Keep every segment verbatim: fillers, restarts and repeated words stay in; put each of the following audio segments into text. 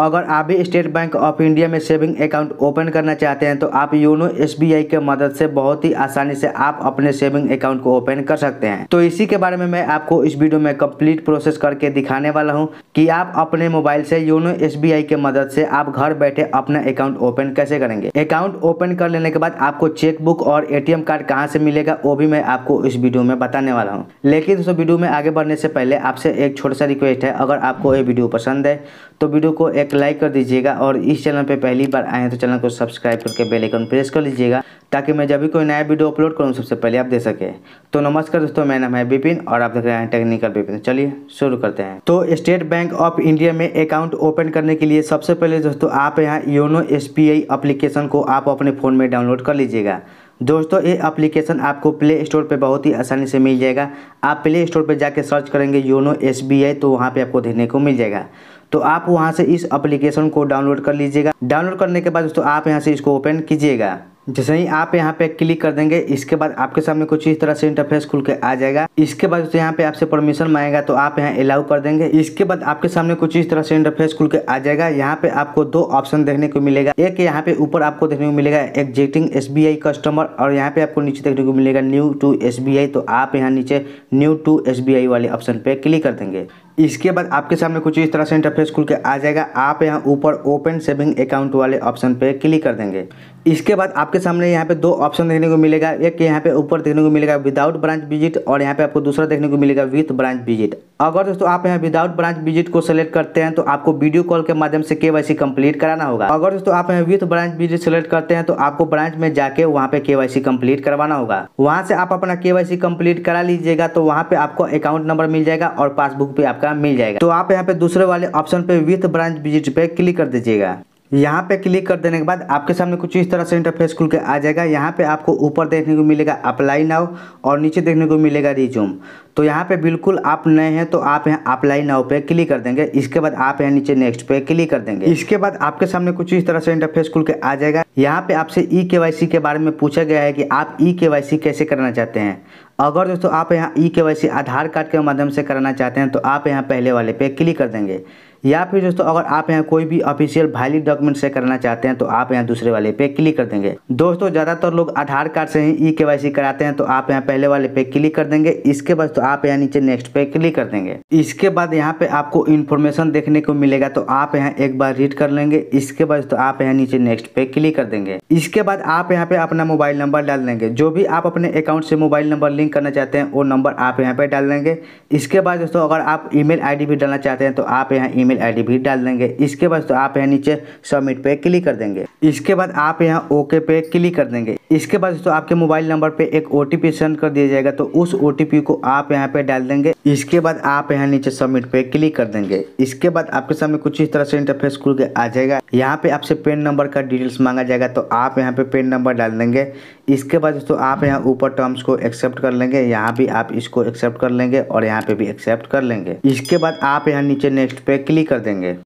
अगर आप भी स्टेट बैंक ऑफ इंडिया में सेविंग अकाउंट ओपन करना चाहते हैं तो आप योनो एसबीआई के मदद से बहुत ही आसानी से आप अपने सेविंग अकाउंट को ओपन कर सकते हैं। तो इसी के बारे में मैं आपको इस वीडियो में कंप्लीट प्रोसेस करके दिखाने वाला हूं कि आप अपने मोबाइल से योनो एसबीआई के मदद से आप घर बैठे अपना अकाउंट ओपन कैसे करेंगे। अकाउंट ओपन कर लेने के बाद आपको चेकबुक और एटीएम कार्ड कहाँ से मिलेगा वो भी मैं आपको इस वीडियो में बताने वाला हूँ। लेकिन दोस्तों वीडियो में आगे बढ़ने से पहले आपसे एक छोटा सा रिक्वेस्ट है, अगर आपको ये वीडियो पसंद है तो वीडियो को एक लाइक कर दीजिएगा और इस चैनल पे पहली बार आए हैं तो चैनल को सब्सक्राइब करके बेल आइकन प्रेस कर लीजिएगा ताकि मैं जब भी कोई नया वीडियो अपलोड करूँ सबसे पहले आप देख सके। तो नमस्कार दोस्तों, मेरा नाम है विपिन और आप देख रहे हैं टेक्निकल विपिन। चलिए शुरू करते हैं। तो स्टेट बैंक ऑफ इंडिया में अकाउंट ओपन करने के लिए सबसे पहले दोस्तों आप यहाँ योनो एसबीआई एप्लीकेशन को आप अपने फ़ोन में डाउनलोड कर लीजिएगा। दोस्तों ये एप्लीकेशन आपको प्ले स्टोर पे बहुत ही आसानी से मिल जाएगा। आप प्ले स्टोर पे जाके सर्च करेंगे योनो एसबीआई तो वहाँ पे आपको देखने को मिल जाएगा। तो आप वहाँ से इस एप्लीकेशन को डाउनलोड कर लीजिएगा। डाउनलोड करने के बाद दोस्तों आप यहाँ से इसको ओपन कीजिएगा। जैसे ही आप यहाँ पे क्लिक कर देंगे इसके बाद आपके सामने कुछ इस तरह से इंटरफेस खुल के आ जाएगा। इसके बाद दोस्तों यहाँ पे आपसे परमिशन मांगेगा तो आप यहाँ अलाउ कर देंगे। इसके बाद आपके सामने कुछ इस तरह से इंटरफेस खुल के आ जाएगा। यहाँ पे आपको दो ऑप्शन देखने को मिलेगा, एक यहाँ पे ऊपर आपको देखने को मिलेगा एग्जिटिंग एसबीआई कस्टमर और यहाँ पे आपको नीचे देखने को मिलेगा न्यू टू एसबीआई। तो आप यहाँ नीचे न्यू टू एसबीआई वाले ऑप्शन पे क्लिक कर देंगे। इसके बाद आपके सामने कुछ इस तरह से इंटरफेस खुल के आ जाएगा। आप यहाँ ऊपर ओपन सेविंग अकाउंट वाले ऑप्शन पे क्लिक कर देंगे। इसके बाद आपके सामने यहाँ पे दो ऑप्शन देखने को मिलेगा, एक यहाँ पे ऊपर देखने को मिलेगा विदाउट ब्रांच विजिट और यहाँ पे आपको दूसरा देखने को मिलेगा विथ ब्रांच विजिट। अगर दोस्तों आप यहाँ विदाउट ब्रांच विजिट को सिलेक्ट करते हैं तो आपको वीडियो कॉल के माध्यम से केवाईसी कंप्लीट कराना होगा। अगर दोस्तों आप यहाँ विथ ब्रांच विजिट सिलेक्ट करते हैं तो आपको ब्रांच में जाके वहाँ पे केवाईसी कंप्लीट करवाना होगा। वहाँ से आप अपना केवाईसी कंप्लीट करा लीजिएगा तो वहाँ पे आपको अकाउंट नंबर मिल जाएगा और पासबुक भी आपका मिल जाएगा। तो आप यहाँ पे दूसरे वाले ऑप्शन पे विथ ब्रांच विजिट पे क्लिक कर दीजिएगा। यहाँ पे क्लिक कर देने के बाद आपके सामने कुछ इस तरह से इंटरफेस खुल के आ जाएगा। यहाँ पे आपको ऊपर देखने को मिलेगा अप्लाई नाउ और नीचे देखने को मिलेगा रिज्यूम। तो यहाँ पे बिल्कुल आप नए हैं तो आप यहाँ अप्लाई नाउ पे क्लिक कर देंगे। इसके बाद आप यहाँ नीचे नेक्स्ट पे क्लिक कर देंगे। इसके बाद आपके सामने कुछ इस तरह से इंटरफेस खुल के आ जाएगा। यहाँ पे आपसे ई केवाईसी के बारे में पूछा गया है कि आप ई केवाईसी कैसे करना चाहते हैं। अगर दोस्तों आप यहाँ ई केवाईसी आधार कार्ड के माध्यम से कराना चाहते हैं तो आप यहाँ पहले वाले पे क्लिक कर देंगे, या फिर दोस्तों अगर आप यहाँ कोई भी ऑफिशियल वैलिड डॉक्यूमेंट से करना चाहते हैं तो आप यहाँ दूसरे वाले पे क्लिक कर देंगे। दोस्तों ज़्यादातर लोग आधार कार्ड से ही ई केवाईसी कराते हैं तो आप यहाँ पहले वाले पे क्लिक कर देंगे। इसके बाद तो आप यहाँ नीचे नेक्स्ट पे क्लिक कर देंगे। इसके बाद यहाँ पे आपको इन्फॉर्मेशन देखने को मिलेगा तो आप यहाँ एक बार रीड कर लेंगे। इसके बाद तो आप यहाँ नीचे नेक्स्ट पे क्लिक कर देंगे। इसके बाद आप यहाँ पे अपना मोबाइल नंबर डाल देंगे, जो भी आप अपने अकाउंट से मोबाइल नंबर लिंक करना चाहते हैं वो नंबर आप यहाँ पे डाल देंगे। इसके बाद दोस्तों अगर आप ईमेल आईडी भी डालना चाहते हैं तो आप यहाँ ईमेल आईडी भी डाल देंगे। इसके बाद तो आप यहाँ नीचे सबमिट पे क्लिक कर देंगे। इसके बाद आप यहाँ ओके पे क्लिक कर देंगे। इसके बाद दोस्तों आपके मोबाइल नंबर पे एक ओटीपी सेंड कर दिया जाएगा तो उस ओटीपी को आप यहाँ पे डाल देंगे। इसके बाद आप यहाँ नीचे सबमिट पे क्लिक कर देंगे। इसके बाद आपके सामने कुछ इस तरह से इंटरफेस खुल के आ जाएगा। यहाँ पे आपसे पेन नंबर का डिटेल्स मांगा जाएगा तो आप यहाँ पे पेन नंबर डाल देंगे। इसके बाद दोस्तों आप यहाँ ऊपर टर्म्स को एक्सेप्ट कर लेंगे, यहाँ भी आप इसको एक्सेप्ट कर लेंगे और यहाँ पे भी एक्सेप्ट कर लेंगे। इसके बाद आप यहाँ नीचे नेक्स्ट पे क्लिक कर देंगे।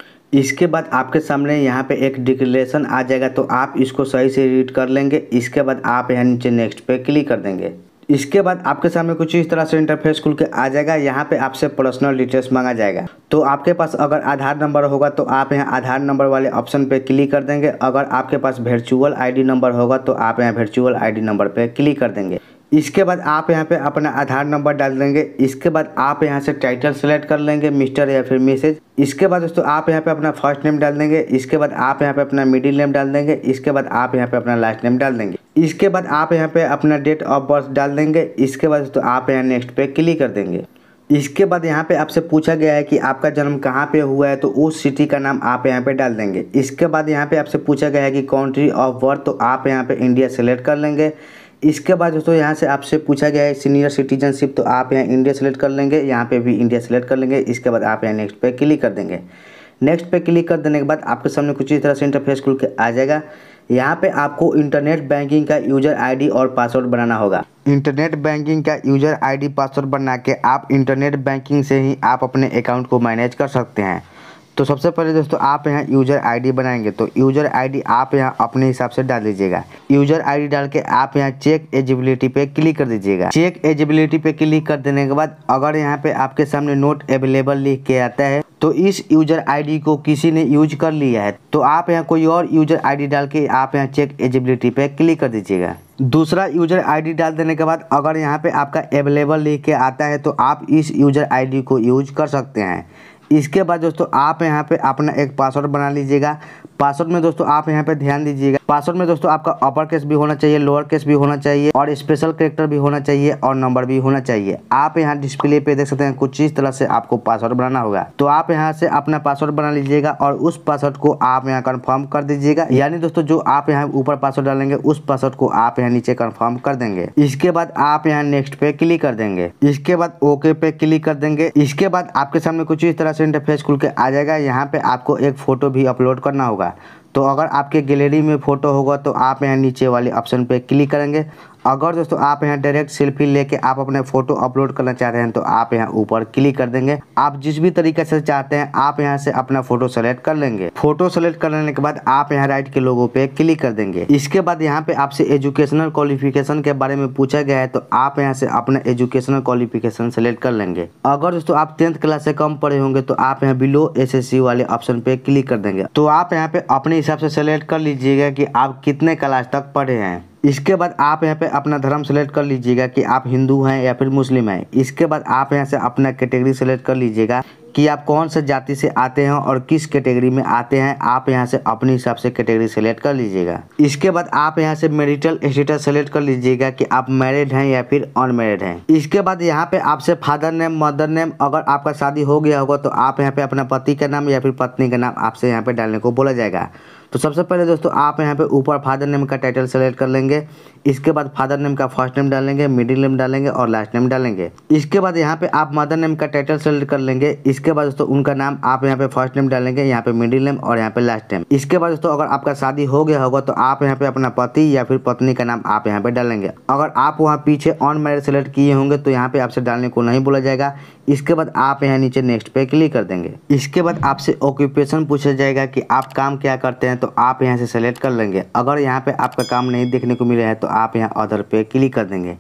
इसके बाद आपके सामने यहाँ पे एक डिक्लेरेशन आ जाएगा तो आप इसको सही से रीड कर लेंगे। इसके बाद आप यहाँ नीचे नेक्स्ट पे क्लिक कर देंगे। इसके बाद आपके सामने कुछ इस तरह से इंटरफेस खुल के आ जाएगा। यहाँ पे आपसे पर्सनल डिटेल्स मांगा जाएगा तो आपके पास अगर आधार नंबर होगा तो आप यहाँ आधार नंबर वाले ऑप्शन पे क्लिक कर देंगे। अगर आपके पास वर्चुअल आईडी नंबर होगा तो आप यहाँ वर्चुअल आईडी नंबर पे क्लिक कर देंगे। इसके बाद आप यहाँ पे अपना आधार नंबर डाल देंगे। इसके बाद आप यहाँ से टाइटल सेलेक्ट कर लेंगे, मिस्टर या फिर मिसेज। इसके बाद दोस्तों आप यहाँ पे अपना फर्स्ट नेम डाल देंगे। इसके बाद आप यहाँ पे अपना मिडिल नेम डाल देंगे। इसके बाद आप यहाँ पे अपना लास्ट नेम डाल देंगे। इसके बाद आप यहाँ पे अपना डेट ऑफ बर्थ डाल देंगे। इसके बाद दोस्तों आप यहाँ नेक्स्ट पे क्लिक कर देंगे। इसके बाद यहाँ पे आपसे पूछा गया है कि आपका जन्म कहाँ पे हुआ है तो उस सिटी का नाम आप यहाँ पे डाल देंगे। इसके बाद यहाँ पे आपसे पूछा गया है कि कंट्री ऑफ बर्थ तो आप यहाँ पे इंडिया सेलेक्ट कर लेंगे। इसके बाद दोस्तों यहाँ से आपसे पूछा गया है सीनियर सिटीजनशिप तो आप यहाँ इंडिया सेलेक्ट कर लेंगे। यहाँ पे भी इंडिया सेलेक्ट कर लेंगे। इसके बाद आप यहाँ नेक्स्ट पे क्लिक कर देंगे। नेक्स्ट पे क्लिक कर देने के बाद आपके सामने कुछ इस तरह से इंटरफेस खुल के आ जाएगा। यहाँ पे आपको इंटरनेट बैंकिंग का यूजर आईडी और पासवर्ड बनाना होगा। इंटरनेट बैंकिंग का यूजर आईडी पासवर्ड बना के आप इंटरनेट बैंकिंग से ही आप अपने अकाउंट को मैनेज कर सकते हैं। तो सबसे पहले दोस्तों आप यहाँ यूज़र आईडी बनाएंगे तो यूज़र आईडी आप यहाँ अपने हिसाब से डाल दीजिएगा। यूज़र आईडी डाल के आप यहाँ चेक एलिजिबिलिटी पे क्लिक कर दीजिएगा। चेक एलिजिबिलिटी पे क्लिक कर देने के बाद अगर यहाँ पे आपके सामने नोट अवेलेबल लिख के आता है तो इस यूजर आईडी को किसी ने यूज कर लिया है तो आप यहाँ कोई और यूजर आईडी डाल के आप यहाँ चेक एजिबिलिटी पे क्लिक कर दीजिएगा। दूसरा यूजर आईडी डाल देने के बाद अगर यहाँ पे आपका अवेलेबल लिख के आता है तो आप इस यूजर आईडी को यूज कर सकते हैं। इसके बाद दोस्तों आप यहाँ पे अपना एक पासवर्ड बना लीजिएगा। पासवर्ड में दोस्तों आप यहाँ पे ध्यान दीजिएगा, पासवर्ड में दोस्तों आपका अपर केस भी होना चाहिए, लोअर केस भी होना चाहिए और स्पेशल कैरेक्टर भी होना चाहिए और नंबर भी होना चाहिए। आप यहाँ डिस्प्ले पे देख सकते हैं कुछ इस तरह से आपको पासवर्ड बनाना होगा। तो आप यहाँ से अपना पासवर्ड बना लीजिएगा और उस पासवर्ड को आप यहाँ कन्फर्म कर दीजिएगा, यानी दोस्तों जो आप यहाँ ऊपर पासवर्ड डालेंगे उस पासवर्ड को आप यहाँ नीचे कन्फर्म कर देंगे। इसके बाद आप यहाँ नेक्स्ट पे क्लिक कर देंगे, इसके बाद ओके पे क्लिक कर देंगे। इसके बाद आपके सामने कुछ इस तरह से इंटरफेस खुल के आ जाएगा। यहाँ पे आपको एक फोटो भी अपलोड करना होगा, तो अगर आपके गैलरी में फ़ोटो होगा तो आप यहाँ नीचे वाले ऑप्शन पे क्लिक करेंगे। अगर दोस्तों आप यहाँ डायरेक्ट सेल्फी लेके आप अपने फ़ोटो अपलोड करना चाहते हैं तो आप यहाँ ऊपर क्लिक कर देंगे। आप जिस भी तरीके से चाहते हैं आप यहाँ से अपना फ़ोटो सेलेक्ट कर लेंगे। फ़ोटो सेलेक्ट कर लेने के बाद आप यहाँ राइट के लोगों पे क्लिक कर देंगे। इसके बाद यहाँ पे आपसे एजुकेशनल क्वालिफिकेशन के बारे में पूछा गया है तो आप यहाँ से अपना एजुकेशनल क्वालिफिकेशन सेलेक्ट कर लेंगे। अगर दोस्तों आप टेंथ क्लास से कम पढ़े होंगे तो आप यहाँ बिलो एस एस सी वाले ऑप्शन पे क्लिक कर देंगे। तो आप यहाँ पे अपने हिसाब से सेलेक्ट कर लीजिएगा कि आप कितने क्लास तक पढ़े हैं। इसके बाद आप यहाँ पे अपना धर्म सेलेक्ट कर लीजिएगा कि आप हिंदू हैं या फिर मुस्लिम हैं। इसके बाद आप यहाँ से अपना कैटेगरी सेलेक्ट कर लीजिएगा कि आप कौन से जाति से आते हैं और किस कैटेगरी में आते हैं। आप यहाँ से अपने हिसाब से कैटेगरी सेलेक्ट कर लीजिएगा। इसके बाद आप यहाँ से मैरिटल स्टेटस सेलेक्ट कर लीजिएगा कि आप मैरिड हैं या फिर अनमैरिड हैं। इसके बाद यहाँ पे आपसे फादर नेम, मदर नेम, अगर आपका शादी हो गया होगा तो आप यहाँ पे अपना पति का नाम या फिर पत्नी का नाम आपसे यहाँ पे डालने को बोला जाएगा। तो सबसे पहले दोस्तों आप यहाँ पे ऊपर फादर नेम का टाइटल सेलेक्ट कर लेंगे। इसके बाद फादर नेम का फर्स्ट नेम डालेंगे, मिडिल नेम डालेंगे और लास्ट नेम डालेंगे। इसके बाद यहाँ पे आप मदर नेम का टाइटल सेलेक्ट कर लेंगे। इसके बाद दोस्तों उनका नाम आप यहाँ पे फर्स्ट नेम डालेंगे, यहाँ पे मिडिल नेम और यहाँ पे लास्ट नेम। इसके बाद दोस्तों अगर आपका शादी हो गया होगा तो आप यहाँ पे अपना पति या फिर पत्नी का नाम आप यहाँ पे डालेंगे। अगर आप वहाँ पीछे ऑन मैरिज सेलेक्ट किए होंगे तो यहाँ पे आपसे डालने को नहीं बोला जाएगा। इसके बाद आप यहाँ नीचे नेक्स्ट पे क्लिक कर देंगे। इसके बाद आपसे ऑक्यूपेशन पूछा जाएगा कि आप काम क्या करते हैं तो आप यहाँ से सेलेक्ट कर लेंगे। अगर यहाँ पे आपका काम नहीं देखने को मिला है तो आप यहाँ अदर पे क्लिक कर देंगे।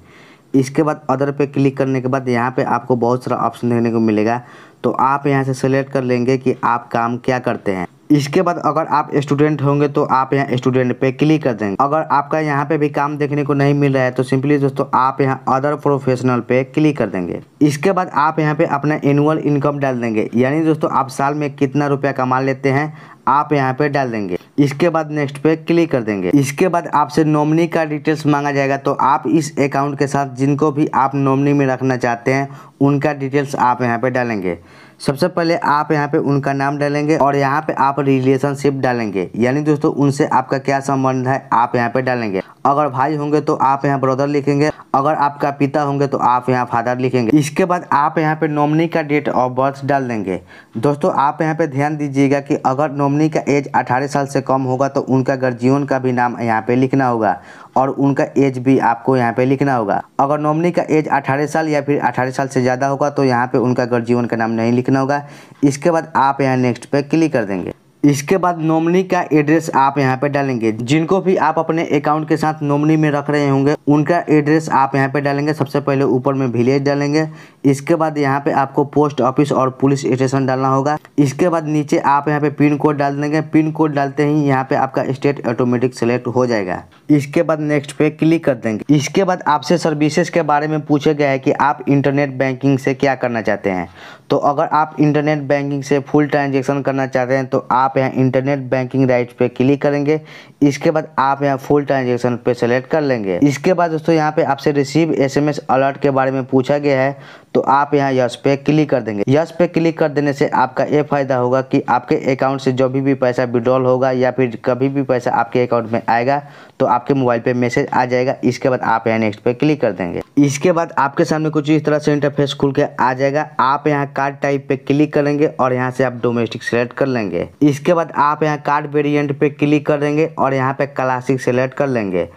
इसके बाद अदर पे क्लिक करने के बाद यहाँ पे आपको बहुत सारा ऑप्शन देखने को मिलेगा तो आप यहाँ से सेलेक्ट कर लेंगे कि आप काम क्या करते हैं। इसके बाद अगर आप स्टूडेंट होंगे तो आप यहाँ स्टूडेंट पे क्लिक कर देंगे। अगर आपका यहाँ पे भी काम देखने को नहीं मिल रहा है तो सिंपली दोस्तों आप यहाँ अदर प्रोफेशनल पे क्लिक कर देंगे। इसके बाद आप यहाँ पे अपना एनुअल इनकम डाल देंगे, यानी दोस्तों आप साल में कितना रुपया कमा लेते हैं आप यहाँ पे डाल देंगे। इसके बाद नेक्स्ट पे क्लिक कर देंगे। इसके बाद आपसे नॉमिनी का डिटेल्स मांगा जाएगा तो आप इस अकाउंट के साथ जिनको भी आप नॉमिनी में रखना चाहते हैं उनका डिटेल्स आप यहाँ पे डालेंगे। सबसे पहले आप यहाँ पे उनका नाम डालेंगे और यहाँ पे आप रिलेशनशिप डालेंगे, यानी दोस्तों उनसे आपका क्या संबंध है आप यहाँ पे डालेंगे। अगर भाई होंगे तो आप यहाँ ब्रदर लिखेंगे, अगर आपका पिता होंगे तो आप यहाँ फादर लिखेंगे। इसके बाद आप यहाँ पे नॉमिनी का डेट ऑफ बर्थ डाल देंगे। दोस्तों आप यहाँ पे ध्यान दीजिएगा कि अगर नॉमिनी का एज अठारह साल से कम होगा तो उनका गार्जियन का भी नाम यहाँ पे लिखना होगा और उनका एज भी आपको यहाँ पे लिखना होगा। अगर नॉमिनी का एज अठारह साल या फिर अठारह साल से ज़्यादा होगा तो यहाँ पे उनका गार्जियन का नाम नहीं लिखना होगा। इसके बाद आप यहाँ नेक्स्ट पे क्लिक कर देंगे। इसके बाद नॉमिनी का एड्रेस आप यहाँ पे डालेंगे। जिनको भी आप अपने अकाउंट के साथ नॉमिनी में रख रहे होंगे उनका एड्रेस आप यहाँ पे डालेंगे। सबसे पहले ऊपर में विलेज डालेंगे। इसके बाद यहाँ पे आपको पोस्ट ऑफिस और पुलिस स्टेशन डालना होगा। इसके बाद नीचे आप यहाँ पे पिन कोड डाल देंगे। पिन कोड डालते ही यहाँ पे आपका स्टेट ऑटोमेटिक सेलेक्ट हो जाएगा। इसके बाद नेक्स्ट पे क्लिक कर देंगे। इसके बाद आपसे सर्विसेज के बारे में पूछा गया है कि आप इंटरनेट बैंकिंग से क्या करना चाहते हैं। तो अगर आप इंटरनेट बैंकिंग से फुल ट्रांजेक्शन करना चाहते हैं तो आप आप यहाँ इंटरनेट बैंकिंग राइट पे क्लिक करेंगे। इसके बाद आप यहाँ फुल ट्रांजैक्शन पे सेलेक्ट कर लेंगे। इसके बाद दोस्तों यहाँ पे आपसे रिसीव एसएमएस अलर्ट के बारे में पूछा गया है तो आप यहाँ यस पे क्लिक कर देंगे। यस पे क्लिक कर देने से आपका ये फायदा होगा कि आपके अकाउंट से जो भी भी पैसा विड्रॉल होगा या फिर कभी भी पैसा आपके अकाउंट में आएगा तो आपके मोबाइल पे मैसेज आ जाएगा। इसके बाद आप यहाँ नेक्स्ट पे क्लिक कर देंगे। इसके बाद आपके सामने कुछ इस तरह से इंटरफेस खुल के आ जाएगा। आप यहाँ कार्ड टाइप पे क्लिक करेंगे और यहाँ से आप डोमेस्टिक सेलेक्ट कर लेंगे। इसके बाद आप यहाँ कार्ड वेरिएंट पे क्लिक कर देंगे और यहाँ पे क्लासिक सेलेक्ट कर लेंगे।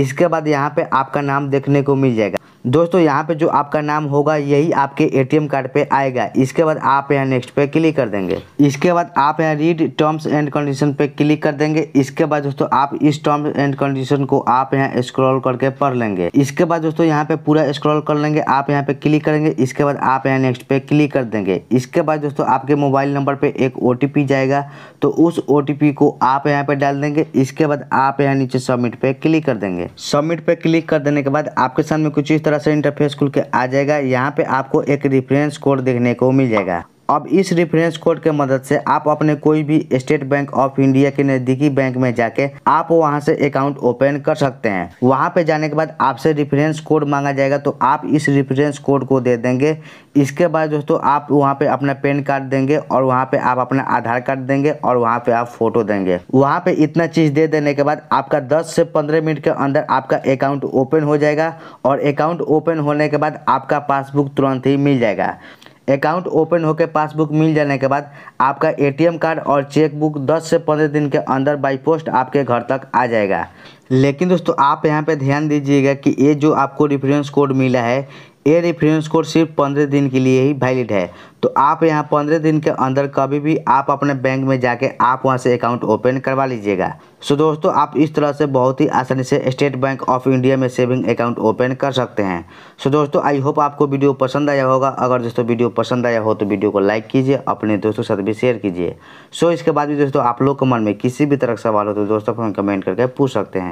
इसके बाद यहाँ पे आपका नाम देखने को मिल जाएगा। दोस्तों यहाँ पे जो आपका नाम होगा यही आपके एटीएम कार्ड पे आएगा। इसके बाद आप यहाँ नेक्स्ट पे क्लिक कर देंगे। इसके बाद आप यहाँ रीड टर्म्स एंड कंडीशन पे क्लिक कर देंगे। इसके बाद दोस्तों आप इस टर्म्स एंड कंडीशन को आप यहाँ स्क्रॉल करके पढ़ लेंगे। इसके बाद दोस्तों यहाँ पे पूरा स्क्रॉल कर लेंगे, आप यहाँ पे क्लिक करेंगे। इसके बाद आप यहाँ नेक्स्ट पे क्लिक कर देंगे। इसके बाद दोस्तों आपके मोबाइल नंबर पे एक ओ टी पी जाएगा, तो उस ओ टी पी को आप यहाँ पे डाल देंगे। इसके बाद आप यहाँ नीचे सबमिट पे क्लिक कर देंगे। सबमिट पे क्लिक कर देने के बाद आपके सामने कुछ इस तरह से इंटरफेस खुल के आ जाएगा। यहाँ पे आपको एक रेफरेंस कोड देखने को मिल जाएगा। अब इस रेफरेंस कोड के मदद से आप अपने कोई भी स्टेट बैंक ऑफ इंडिया के नज़दीकी बैंक में जाके आप वहां से अकाउंट ओपन कर सकते हैं। वहां पे जाने के बाद आपसे रेफरेंस कोड मांगा जाएगा, तो आप इस रेफरेंस कोड को दे देंगे। इसके बाद दोस्तों आप वहां पे अपना पैन कार्ड देंगे और वहां पे आप अपना आधार कार्ड देंगे और वहाँ पे आप फोटो देंगे। वहाँ पे इतना चीज़ दे देने के बाद आपका दस से पंद्रह मिनट के अंदर आपका अकाउंट ओपन हो जाएगा और अकाउंट ओपन होने के बाद आपका पासबुक तुरंत ही मिल जाएगा। अकाउंट ओपन होकर पासबुक मिल जाने के बाद आपका एटीएम कार्ड और चेकबुक दस से पंद्रह दिन के अंदर बाई पोस्ट आपके घर तक आ जाएगा। लेकिन दोस्तों आप यहां पे ध्यान दीजिएगा कि ये जो आपको रेफरेंस कोड मिला है, ये रेफरेंस कोड सिर्फ पंद्रह दिन के लिए ही वैलिड है। तो आप यहाँ पंद्रह दिन के अंदर कभी भी आप अपने बैंक में जाके आप वहाँ से अकाउंट ओपन करवा लीजिएगा। सो दोस्तों आप इस तरह से बहुत ही आसानी से स्टेट बैंक ऑफ इंडिया में सेविंग अकाउंट ओपन कर सकते हैं। सो दोस्तों आई होप आपको वीडियो पसंद आया होगा। अगर दोस्तों वीडियो पसंद आया हो तो वीडियो को लाइक कीजिए, अपने दोस्तों के साथ भी शेयर कीजिए। सो इसके बाद भी दोस्तों आप लोग के मन में किसी भी तरह का सवाल हो तो दोस्तों को कमेंट करके पूछ सकते हैं।